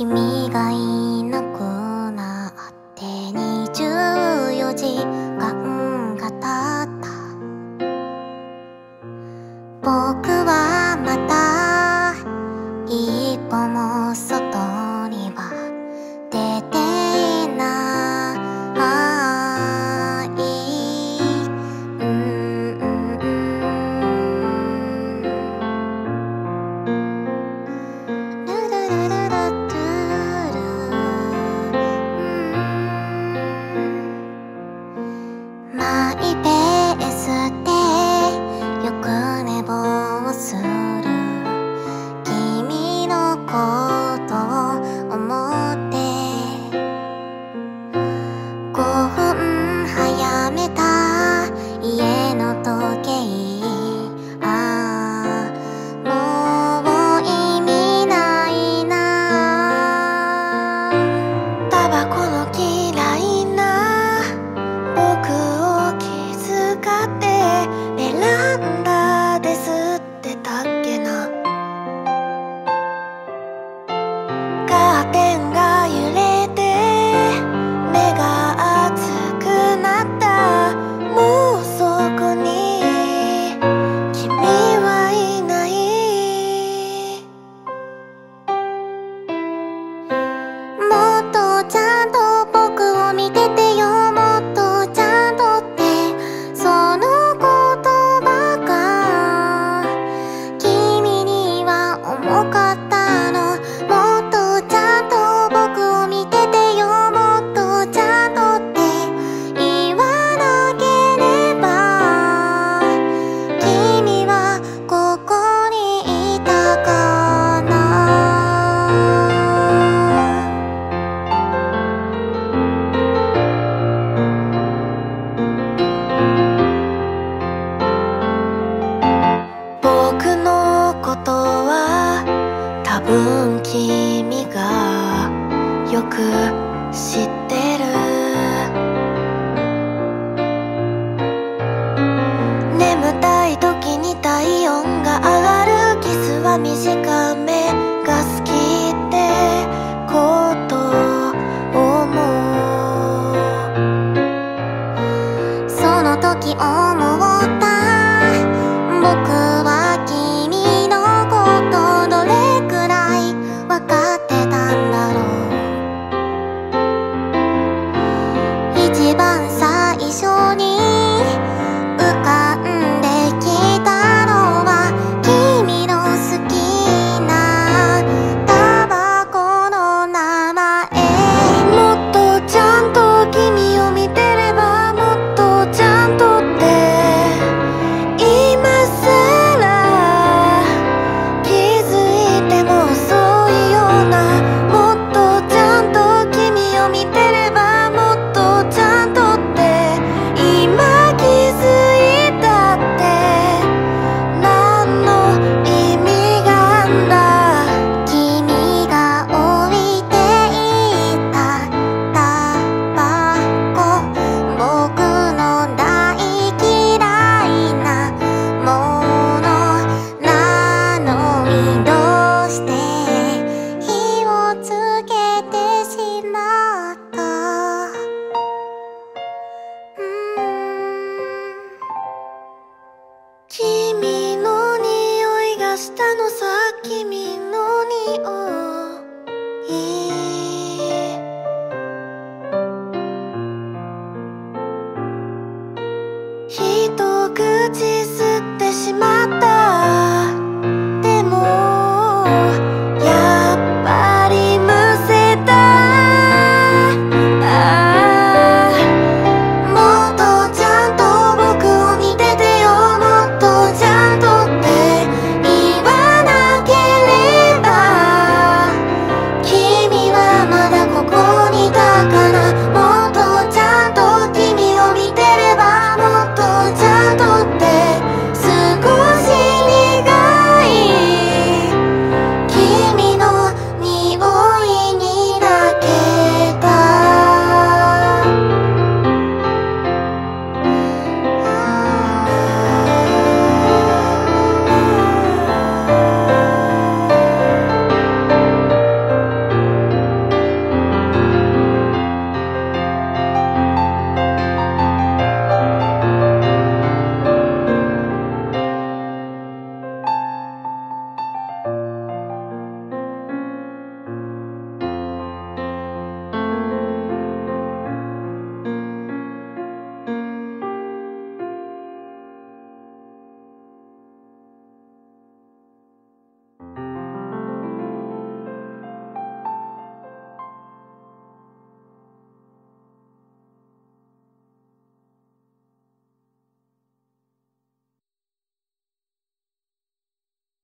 君がいなくなって24時間が経った。僕はまた一歩も外には出てない。マイペースでよく寝坊する君のことを思って5分早めた家の時計、ああもう意味ないな。タバコの嫌いな僕を気遣って選んだですってたっけな。カーテンが揺れて目が熱くなった。もうそこに君はいない。もっとちゃんと僕を見ててよ、もっとちゃんとってその言葉が君には重かったの。もっとちゃんと僕を見ててよ、もっとちゃんとって言わなければ君はここにいたかな。僕のことは多分君がよく